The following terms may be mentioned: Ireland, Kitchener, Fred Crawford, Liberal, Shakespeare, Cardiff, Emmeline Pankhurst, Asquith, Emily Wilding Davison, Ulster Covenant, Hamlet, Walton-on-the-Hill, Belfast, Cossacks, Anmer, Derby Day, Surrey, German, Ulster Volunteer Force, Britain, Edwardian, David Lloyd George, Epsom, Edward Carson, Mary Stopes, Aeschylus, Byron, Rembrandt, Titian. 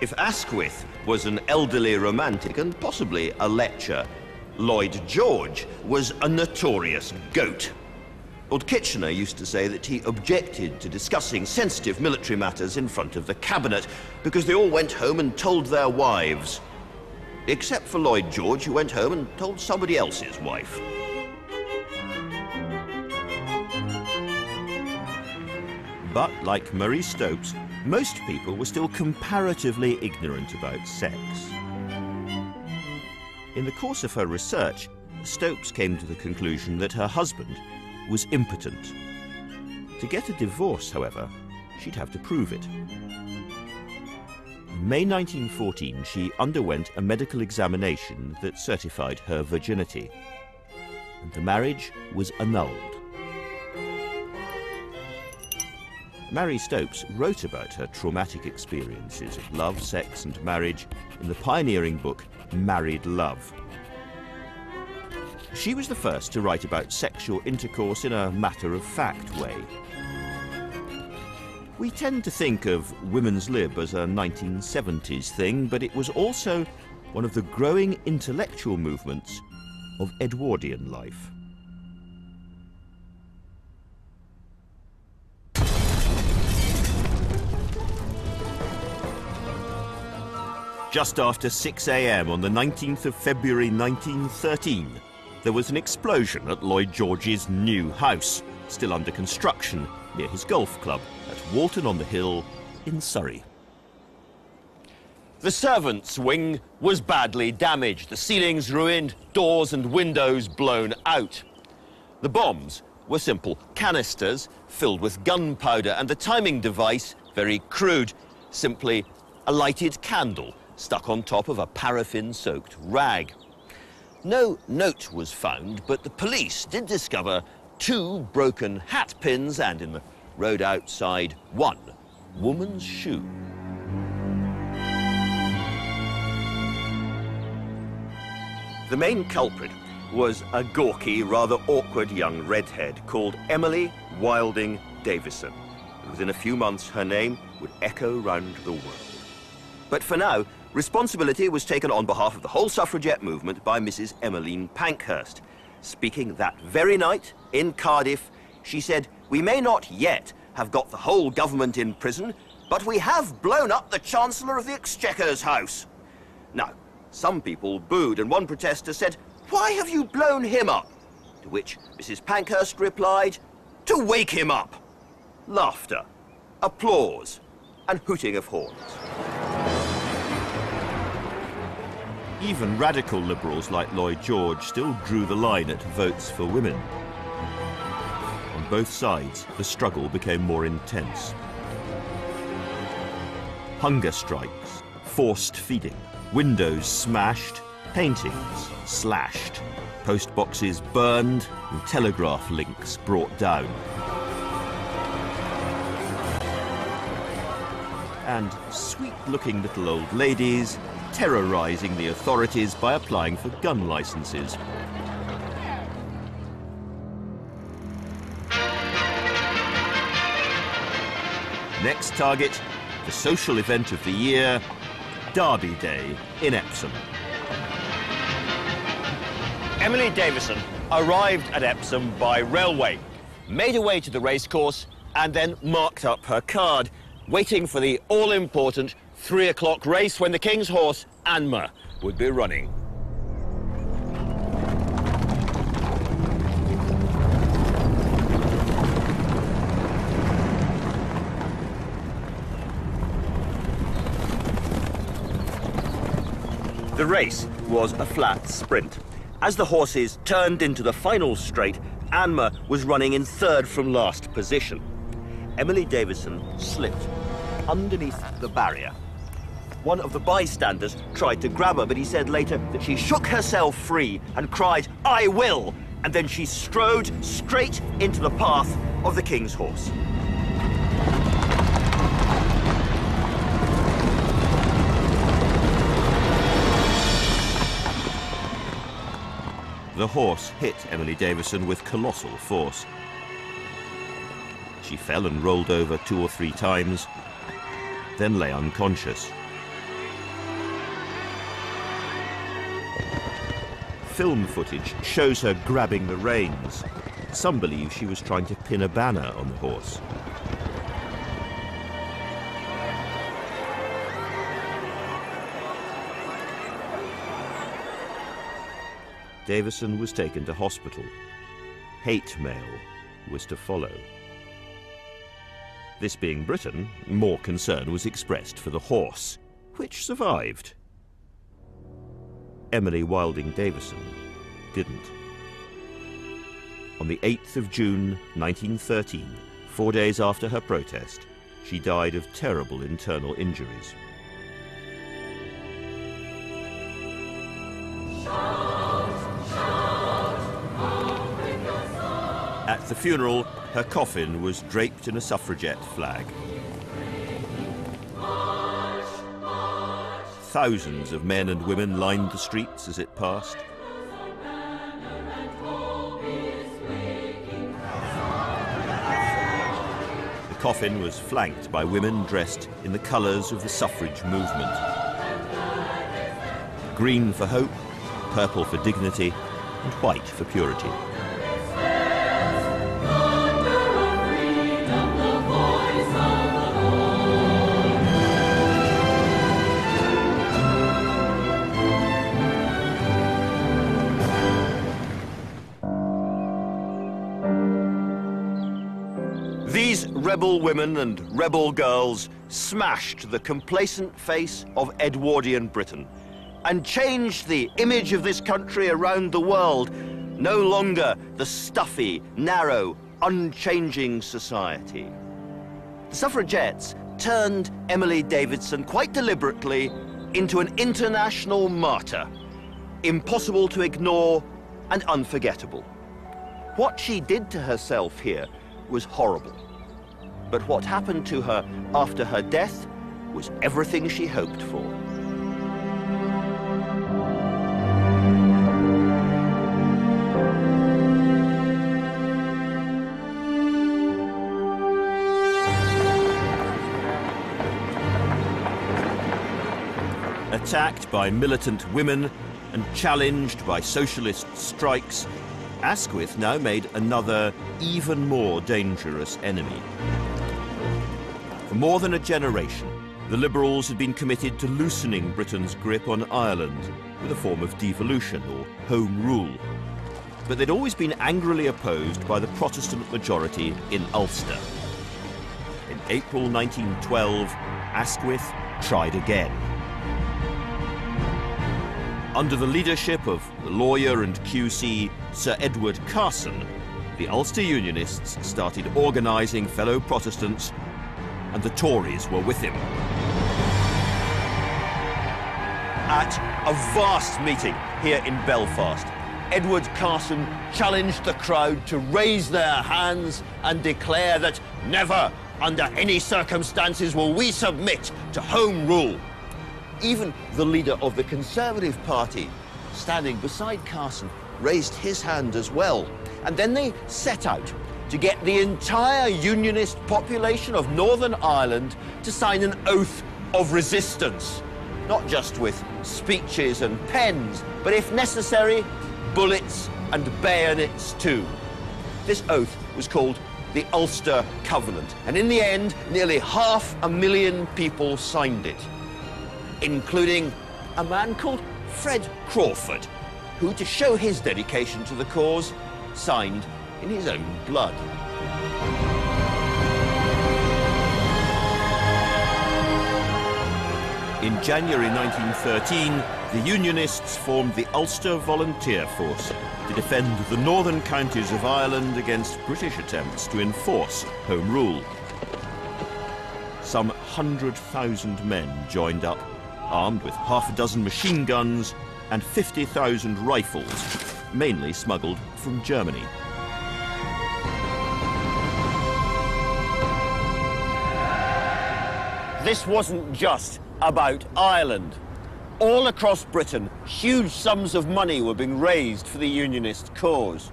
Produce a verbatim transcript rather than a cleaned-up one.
If Asquith was an elderly romantic and possibly a lecher, Lloyd George was a notorious goat. Lord Kitchener used to say that he objected to discussing sensitive military matters in front of the cabinet because they all went home and told their wives. Except for Lloyd George, who went home and told somebody else's wife. But like Mary Stopes, most people were still comparatively ignorant about sex. In the course of her research, Stopes came to the conclusion that her husband was impotent. To get a divorce, however, she'd have to prove it. In May nineteen fourteen, she underwent a medical examination that certified her virginity, and the marriage was annulled. Mary Stopes wrote about her traumatic experiences of love, sex, and marriage in the pioneering book Married Love. She was the first to write about sexual intercourse in a matter-of-fact way. We tend to think of women's lib as a nineteen seventies thing, but it was also one of the growing intellectual movements of Edwardian life. Just after six a m on the nineteenth of February nineteen thirteen, there was an explosion at Lloyd George's new house, still under construction, near his golf club at Walton-on-the-Hill in Surrey. The servants' wing was badly damaged, the ceilings ruined, doors and windows blown out. The bombs were simple canisters filled with gunpowder, and the timing device, very crude, simply a lighted candle stuck on top of a paraffin-soaked rag. No note was found, but the police did discover two broken hat pins and, in the road outside, one woman's shoe. The main culprit was a gawky, rather awkward young redhead called Emily Wilding Davison. Within a few months, her name would echo round the world. But for now, responsibility was taken on behalf of the whole suffragette movement by Missus Emmeline Pankhurst. Speaking that very night in Cardiff, she said, "We may not yet have got the whole government in prison, but we have blown up the Chancellor of the Exchequer's house." Now, some people booed, and one protester said, "Why have you blown him up?" To which Missus Pankhurst replied, "To wake him up." Laughter, applause, and hooting of horns. Even radical Liberals like Lloyd George still drew the line at votes for women. On both sides, the struggle became more intense. Hunger strikes, forced feeding, windows smashed, paintings slashed, post boxes burned, and telegraph links brought down. And sweet-looking little old ladies terrorising the authorities by applying for gun licences. Next target, the social event of the year, Derby Day in Epsom. Emily Davison arrived at Epsom by railway, made her way to the racecourse, and then marked up her card, waiting for the all-important three o'clock race when the King's horse, Anmer, would be running. The race was a flat sprint. As the horses turned into the final straight, Anmer was running in third from last position. Emily Davison slipped underneath the barrier. One of the bystanders tried to grab her, but he said later that she shook herself free and cried, "I will!" And then she strode straight into the path of the King's horse. The horse hit Emily Davison with colossal force. She fell and rolled over two or three times, then lay unconscious. Film footage shows her grabbing the reins. Some believe she was trying to pin a banner on the horse. Davison was taken to hospital. Hate mail was to follow. This being Britain, more concern was expressed for the horse, which survived. Emily Wilding Davison didn't. On the eighth of June nineteen thirteen, four days after her protest, she died of terrible internal injuries. At the funeral, her coffin was draped in a suffragette flag. Thousands of men and women lined the streets as it passed. The coffin was flanked by women dressed in the colours of the suffrage movement. Green for hope, purple for dignity, and white for purity. Rebel women and rebel girls smashed the complacent face of Edwardian Britain and changed the image of this country around the world, no longer the stuffy, narrow, unchanging society. The suffragettes turned Emily Davison quite deliberately into an international martyr, impossible to ignore and unforgettable. What she did to herself here was horrible. But what happened to her after her death was everything she hoped for. Attacked by militant women and challenged by socialist strikes, Asquith now made another, even more dangerous enemy. For more than a generation, the Liberals had been committed to loosening Britain's grip on Ireland with a form of devolution or home rule. But they'd always been angrily opposed by the Protestant majority in Ulster. In April nineteen twelve, Asquith tried again. Under the leadership of the lawyer and Q C, Sir Edward Carson, the Ulster Unionists started organising fellow Protestants, and the Tories were with him. At a vast meeting here in Belfast, Edward Carson challenged the crowd to raise their hands and declare that never, under any circumstances, will we submit to Home Rule. Even the leader of the Conservative Party, standing beside Carson, raised his hand as well. And then they set out to get the entire Unionist population of Northern Ireland to sign an oath of resistance, not just with speeches and pens, but if necessary, bullets and bayonets too. This oath was called the Ulster Covenant, and in the end, nearly half a million people signed it, including a man called Fred Crawford, who, to show his dedication to the cause, signed in his own blood. In January nineteen thirteen, the Unionists formed the Ulster Volunteer Force to defend the northern counties of Ireland against British attempts to enforce Home Rule. Some one hundred thousand men joined up, armed with half a dozen machine guns and fifty thousand rifles, mainly smuggled from Germany. This wasn't just about Ireland. All across Britain, huge sums of money were being raised for the Unionist cause.